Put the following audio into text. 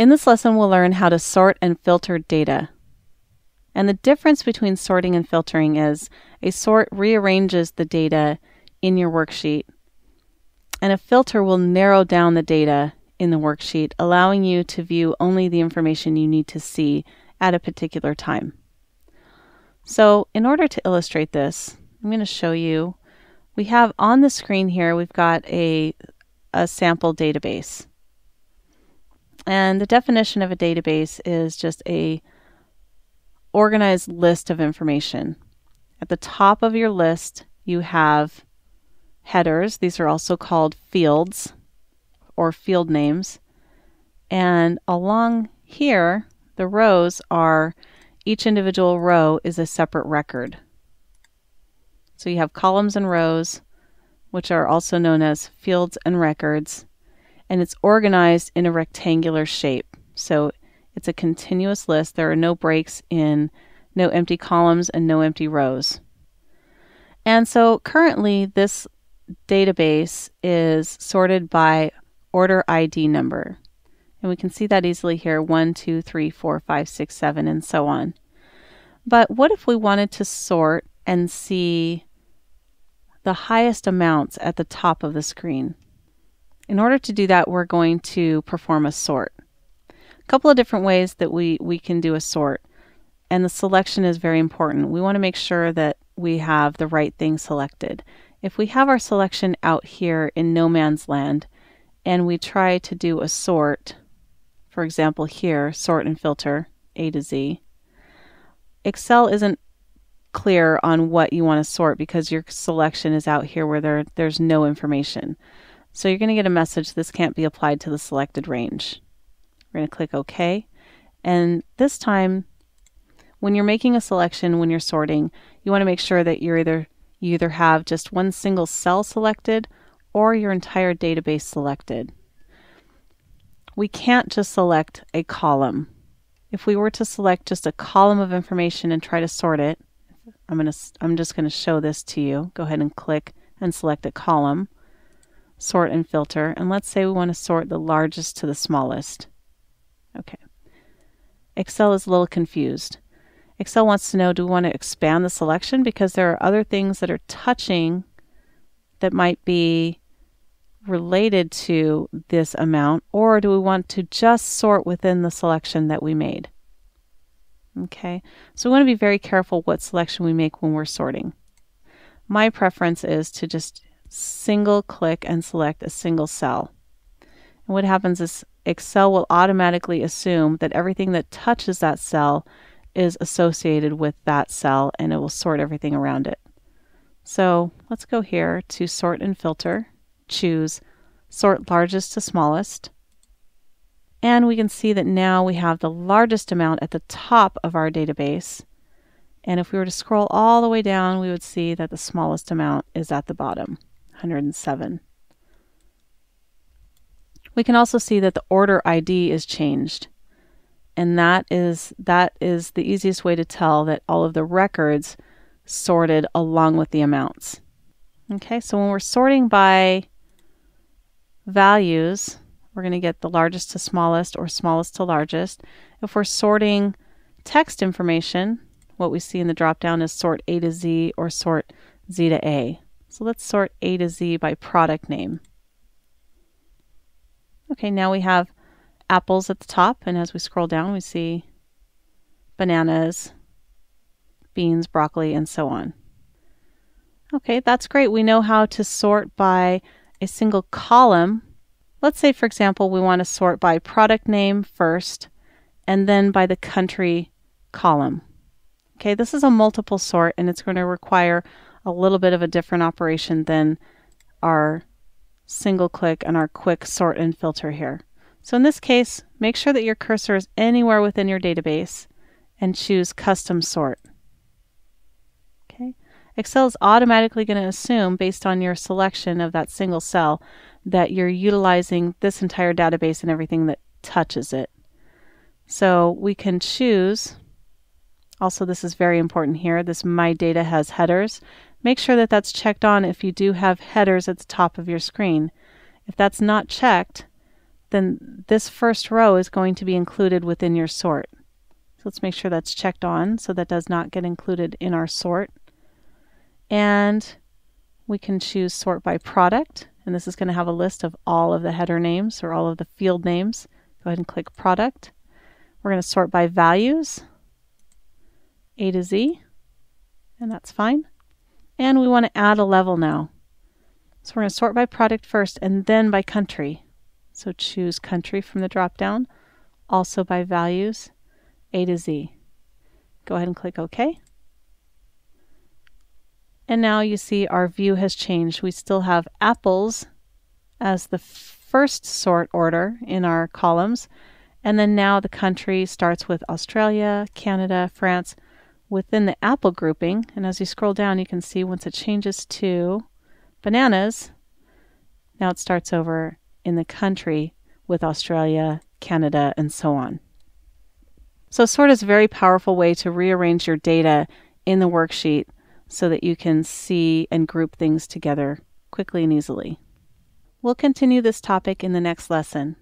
In this lesson, we'll learn how to sort and filter data. And the difference between sorting and filtering is a sort rearranges the data in your worksheet, and a filter will narrow down the data in the worksheet, allowing you to view only the information you need to see at a particular time. So in order to illustrate this, I'm going to show you, we have on the screen here, we've got a sample database. And the definition of a database is just an organized list of information. At the top of your list, you have headers. These are also called fields or field names. And along here, the rows are, each individual row is a separate record. So you have columns and rows, which are also known as fields and records. And it's organized in a rectangular shape. So it's a continuous list. There are no breaks in, no empty columns and no empty rows. And so currently this database is sorted by order ID number. And we can see that easily here, 1, 2, 3, 4, 5, 6, 7, and so on. But what if we wanted to sort and see the highest amounts at the top of the screen? In order to do that, we're going to perform a sort. A couple of different ways that we can do a sort, and the selection is very important. We want to make sure that we have the right thing selected. If we have our selection out here in no man's land, and we try to do a sort, for example here, sort and filter, A to Z, Excel isn't clear on what you want to sort because your selection is out here where there's no information. So you're going to get a message, this can't be applied to the selected range. We're going to click OK. And this time, when you're making a selection, when you're sorting, you want to make sure that you either have just one single cell selected or your entire database selected. We can't just select a column. If we were to select just a column of information and try to sort it, I'm just going to show this to you. Go ahead and click and select a column. Sort and filter, and let's say we want to sort the largest to the smallest. Okay. Excel is a little confused. Excel wants to know, do we want to expand the selection because there are other things that are touching that might be related to this amount, or do we want to just sort within the selection that we made? Okay, so we want to be very careful what selection we make when we're sorting. My preference is to just single click and select a single cell. And what happens is Excel will automatically assume that everything that touches that cell is associated with that cell, and it will sort everything around it. So let's go here to sort and filter, choose sort largest to smallest, and we can see that now we have the largest amount at the top of our database. And if we were to scroll all the way down, we would see that the smallest amount is at the bottom. 107. We can also see that the order ID is changed, and that is the easiest way to tell that all of the records sorted along with the amounts. Okay, so when we're sorting by values, we're going to get the largest to smallest or smallest to largest. If we're sorting text information, what we see in the drop down is sort A to Z or sort Z to A. So let's sort A to Z by product name. Okay, now we have apples at the top, and as we scroll down, we see bananas, beans, broccoli, and so on. Okay, that's great. We know how to sort by a single column. Let's say, for example, we want to sort by product name first, and then by the country column. Okay, this is a multiple sort, and it's going to require a little bit of a different operation than our single click and our quick sort and filter here. So in this case, make sure that your cursor is anywhere within your database and choose custom sort. Okay. Excel is automatically going to assume based on your selection of that single cell that you're utilizing this entire database and everything that touches it. So we can choose, also this is very important here, this My Data has headers. Make sure that that's checked on if you do have headers at the top of your screen. If that's not checked, then this first row is going to be included within your sort. So let's make sure that's checked on so that does not get included in our sort. And we can choose sort by product, and this is going to have a list of all of the header names or all of the field names. Go ahead and click product. We're going to sort by values, A to Z, and that's fine. And we want to add a level now. So we're going to sort by product first and then by country. So choose country from the drop-down, also by values, A to Z. Go ahead and click OK. And now you see our view has changed. We still have apples as the first sort order in our columns. And then now the country starts with Australia, Canada, France within the apple grouping. And as you scroll down, you can see once it changes to bananas, now it starts over in the country with Australia, Canada, and so on. So sort is a very powerful way to rearrange your data in the worksheet so that you can see and group things together quickly and easily. We'll continue this topic in the next lesson.